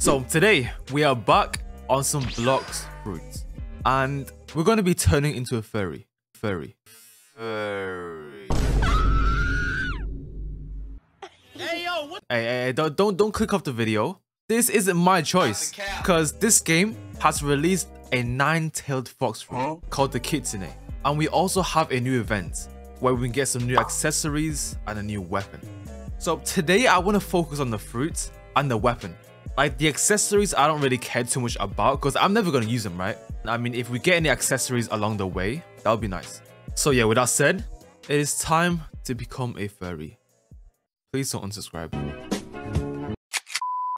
So today we are back on some Blox Fruits and we're going to be turning into a furry. Hey yo, what? Hey, don't click off the video. This isn't my choice because this game has released a nine-tailed fox fruit called the Kitsune, and we also have a new event where we can get some new accessories and a new weapon. So today I want to focus on the fruits and the weapon. Like the accessories I don't really care too much about because I'm never going to use them, right? I mean, if we get any accessories along the way, that would be nice. So yeah, with that said, it is time to become a furry. Please don't unsubscribe.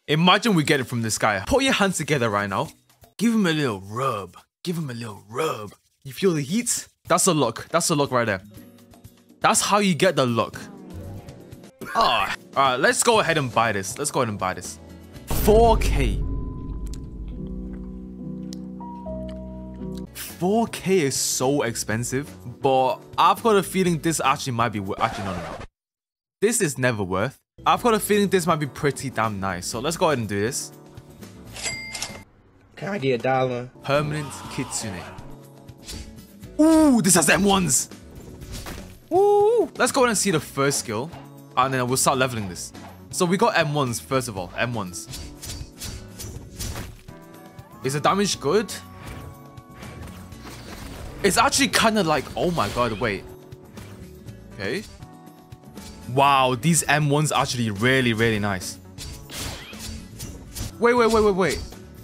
Imagine we get it from this guy. Put your hands together right now. Give him a little rub. Give him a little rub. You feel the heat? That's a look. That's a look right there. That's how you get the look. Oh. Alright, let's go ahead and buy this. 4K is so expensive, but I've got a feeling this actually might be worth. Actually, no. This is never worth. I've got a feeling this might be pretty damn nice. So let's go ahead and do this. Can I get a dollar? Permanent Kitsune. Ooh, this has M1s. Ooh. Let's go ahead and see the first skill, and then we'll start leveling this. So we got M1s first of all. M1s. Is the damage good? It's actually kind of like, oh my god, wait. Okay. Wow, these M1s are actually really nice. Wait.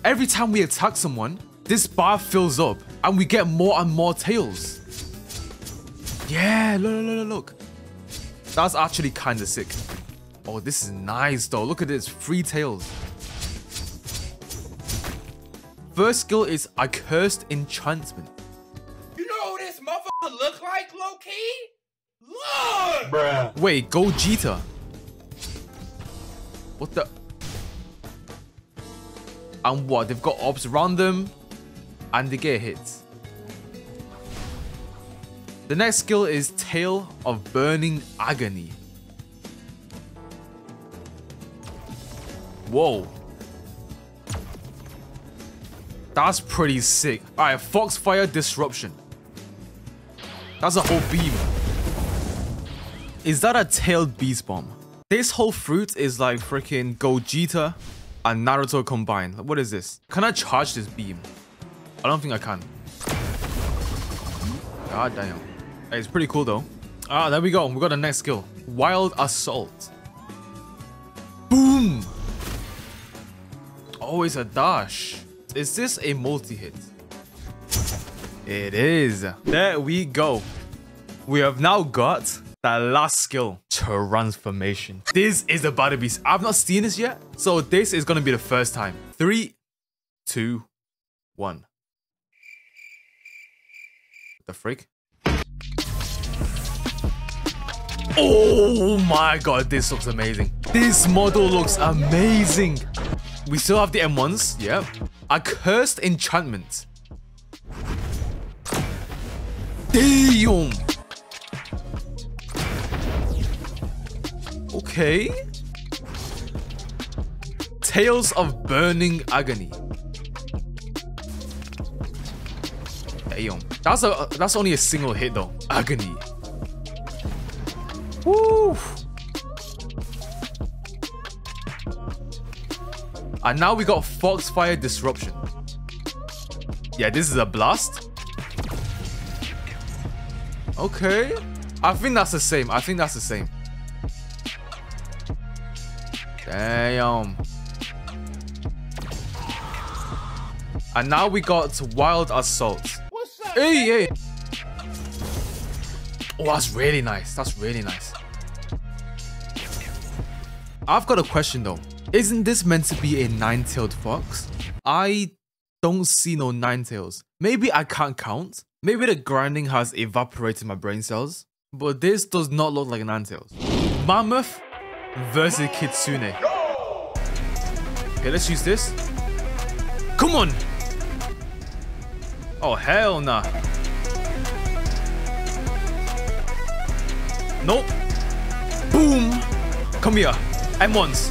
Every time we attack someone, this bar fills up and we get more and more tails. Yeah, look. That's actually kind of sick. Oh, this is nice though. Look at this, 3 tails. First skill is Accursed Enchantment. You know who this motherfucker look like, Loki? Look! Bruh. Wait, Gogeta. What the? And what? They've got orbs around them and they get hits. The next skill is Tail of Burning Agony. Whoa. That's pretty sick. Alright, Foxfire Disruption. That's a whole beam. Is that a tailed beast bomb? This whole fruit is like freaking Gogeta and Naruto combined. What is this? Can I charge this beam? I don't think I can. God damn. Hey, it's pretty cool though. Ah, there we go. We got the next skill. Wild Assault. Boom! Oh, it's a dash. Is this a multi-hit? It is. There we go. We have now got the last skill. Transformation. This is about to be... I've not seen this yet. So this is going to be the first time. 3, 2, 1. The freak. Oh my god, this looks amazing. This model looks amazing. We still have the M1s, yeah. Accursed Enchantment. Damn. Okay. Tails of Burning Agony. Damn. That's only a single hit though. Agony. Woo! And now we got Foxfire Disruption. Yeah, this is a blast. Okay. I think that's the same. Damn. And now we got Wild Assault. What's up? Hey. Oh, that's really nice. I've got a question though. Isn't this meant to be a nine-tailed fox? I don't see no nine tails. Maybe I can't count. Maybe the grinding has evaporated my brain cells. But this does not look like a nine tails. Mammoth versus Kitsune. Okay, let's use this. Come on! Oh, hell nah. Nope. Boom. Come here. M1s.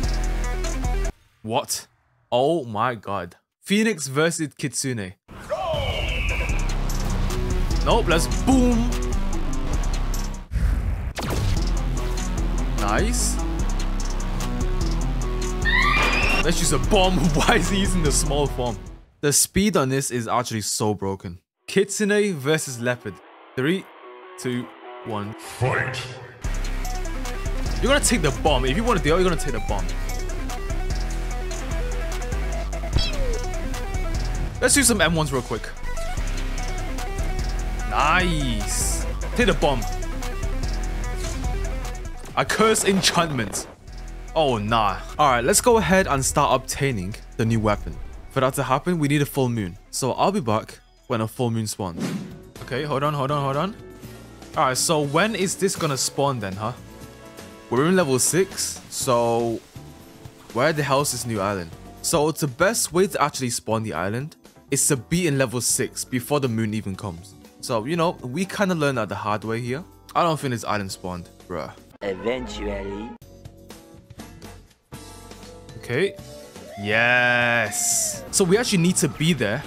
What? Oh my god. Phoenix versus Kitsune. Nope, let's boom. Nice. Let's use a bomb. Why is he using the small form? The speed on this is actually so broken. Kitsune versus Leopard. 3, 2, 1. Fight. You're gonna take the bomb. If you want to deal, you're gonna take the bomb. Let's do some M1s real quick. Nice. Take the bomb. I curse enchantment. Oh, nah. Alright, let's go ahead and start obtaining the new weapon. For that to happen, we need a full moon. So I'll be back when a full moon spawns. Okay, hold on. Alright, so when is this gonna spawn then, huh? We're in level 6, so where the hell is this new island? So the best way to actually spawn the island is to be in level 6 before the moon even comes. So, you know, we kind of learned that the hard way here. I don't think this island spawned, bruh. Eventually. Okay. Yes. So we actually need to be there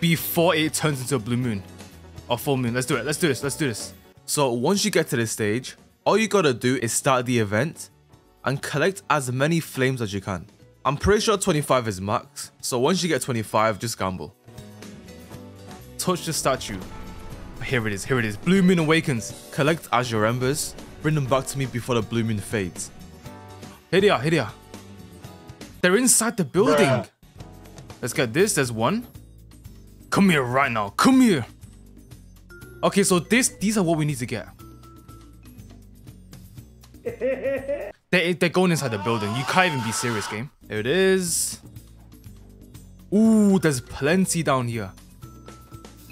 before it turns into a blue moon or full moon. Let's do it. Let's do this. So once you get to this stage, all you gotta do is start the event and collect as many flames as you can. I'm pretty sure 25 is max. So once you get 25, just gamble. Touch the statue. Here it is. Blue moon awakens. Collect as your embers. Bring them back to me before the blue moon fades. Here they are. They're inside the building. Bruh. Let's get this. There's one. Come here right now. Come here. Okay, so these are what we need to get. They're going inside the building. You can't even be serious, game. There it is. Ooh, there's plenty down here.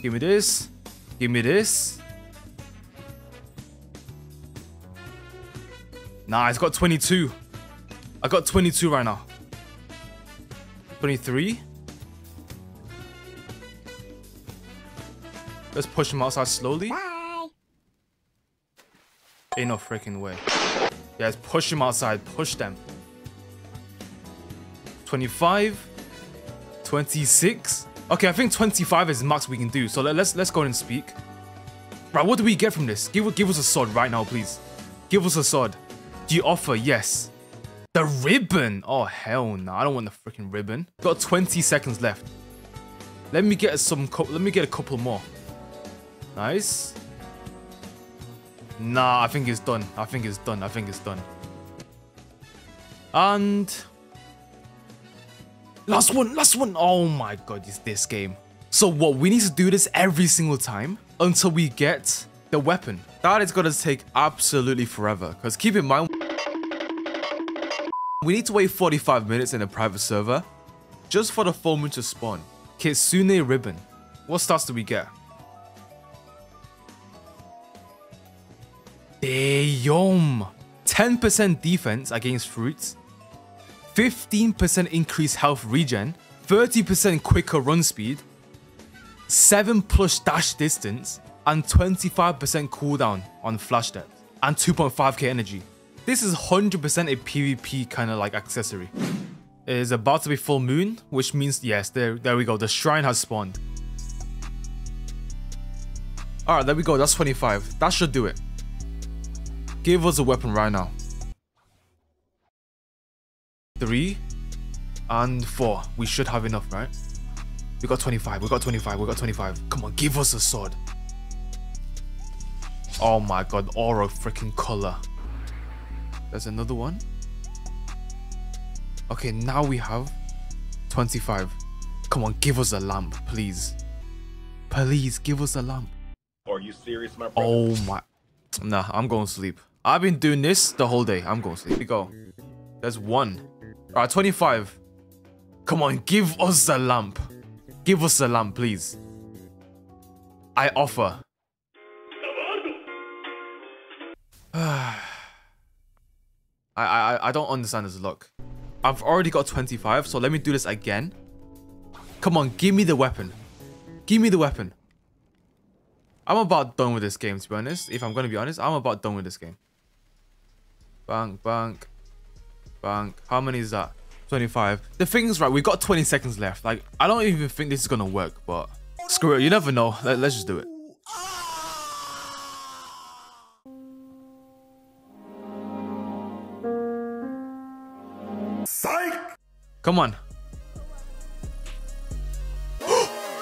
Give me this. Nah, it's got 22. I got 22 right now. 23. Let's push him outside slowly. Bye. Ain't no freaking way. Yeah, let's push him outside. Push them. 25. 26. Okay, I think 25 is max we can do. So let's go and speak. Right, what do we get from this? Give us a sword right now, please. Give us a sword. Do you offer? Yes. The ribbon. Oh, hell no. I don't want the freaking ribbon. Got 20 seconds left. Let me get a couple more. Nice. Nah, I think it's done. And last one. Oh my god, it's this game. So what, we need to do this every single time until we get the weapon. That is gonna take absolutely forever, because keep in mind, we need to wait 45 minutes in a private server just for the full moon to spawn. Kitsune ribbon. What stats do we get? Damn! 10% defense against fruits, 15% increased health regen, 30% quicker run speed, 7 plus dash distance, and 25% cooldown on flash death, and 2.5k energy. This is 100% a PvP kind of like accessory. It is about to be full moon, which means, yes, there we go. The shrine has spawned. Alright, there we go. That's 25. That should do it. Give us a weapon right now. 3 and 4. We should have enough, right? We got 25. Come on, give us a sword. Oh my god, aura freaking color. There's another one. Okay, now we have 25. Come on, give us a lamp, please. Please, give us a lamp. Are you serious, my brother? Oh my... Nah, I'm going to sleep. I've been doing this the whole day. I'm going to sleep. Here we go. There's one. Alright, 25. Come on, give us a lamp. Give us a lamp, please. I offer. I don't understand this luck. I've already got 25, so let me do this again. Come on, give me the weapon. Give me the weapon. I'm about done with this game, to be honest. If I'm going to be honest, I'm about done with this game. Bank. How many is that? 25. The thing is, right, we've got 20 seconds left. Like, I don't even think this is gonna work, but screw it, you never know. Let's just do it. Psych! Come on.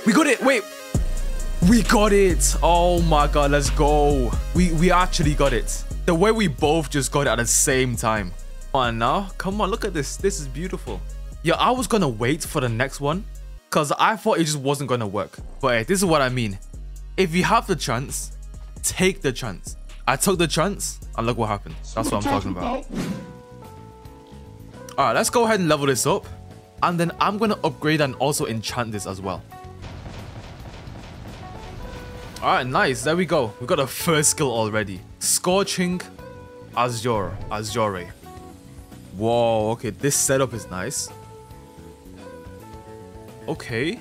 We got it, wait. We got it. Oh my God, let's go. We actually got it. The way we both just got it at the same time. Come on now, come on, look at this. This is beautiful. Yeah, I was gonna wait for the next one because I thought it just wasn't gonna work. But hey, this is what I mean. If you have the chance, take the chance. I took the chance and look what happened. That's what I'm talking about. All right, let's go ahead and level this up. And then I'm gonna upgrade and also enchant this as well. Alright, nice. There we go. We got a first skill already. Scorching Azure. Whoa, okay. This setup is nice. Okay.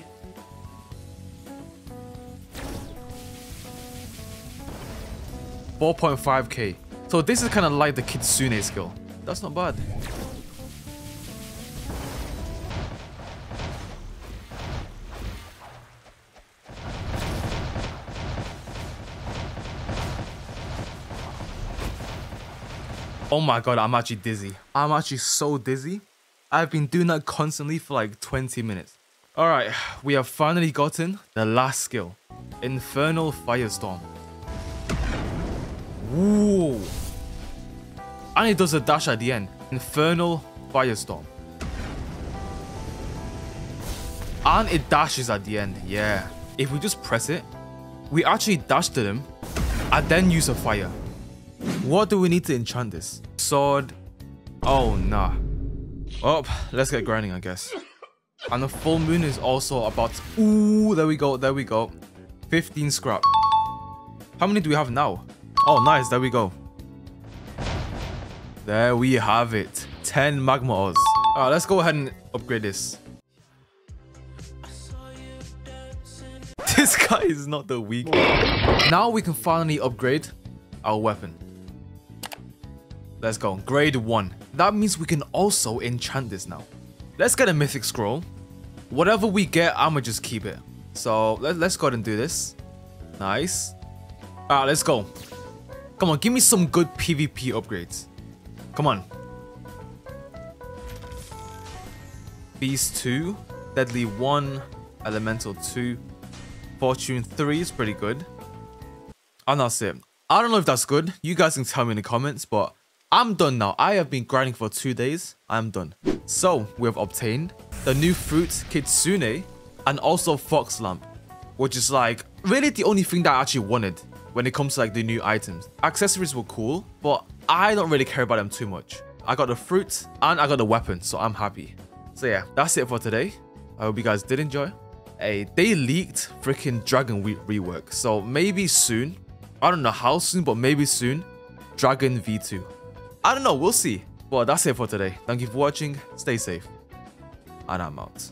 $4.5k. So this is kind of like the Kitsune skill. That's not bad. Oh my God, I'm actually dizzy. I'm actually so dizzy. I've been doing that constantly for like 20 minutes. All right, we have finally gotten the last skill. Infernal Firestorm. Ooh. And it does a dash at the end. Infernal Firestorm. And it dashes at the end, yeah. If we just press it, we actually dash to them and then use a fire. What do we need to enchant this? Sword. Oh, nah. Oh, let's get grinding, I guess. And the full moon is also about... Ooh, there we go, there we go. 15 scrap. How many do we have now? Oh, nice, there we go. There we have it. 10 magma ores. All right, let's go ahead and upgrade this. This guy is not the weak. Now we can finally upgrade our weapon. Let's go. Grade 1. That means we can also enchant this now. Let's get a mythic scroll. Whatever we get, I'ma just keep it. So let's go ahead and do this. Nice. Alright, let's go. Come on, give me some good PvP upgrades. Come on. Beast 2. Deadly 1. Elemental 2. Fortune 3 is pretty good. And that's it. I don't know if that's good. You guys can tell me in the comments, but I'm done now. I have been grinding for 2 days. I'm done. So we have obtained the new fruit Kitsune and also Fox Lamp, which is like really the only thing that I actually wanted when it comes to like the new items. Accessories were cool, but I don't really care about them too much. I got the fruit and I got the weapon, so I'm happy. So yeah, that's it for today. I hope you guys did enjoy. Hey, they leaked freaking Dragon rework, so maybe soon. I don't know how soon, but maybe soon. Dragon V2. I don't know, we'll see. But that's it for today. Thank you for watching. Stay safe. And I'm out.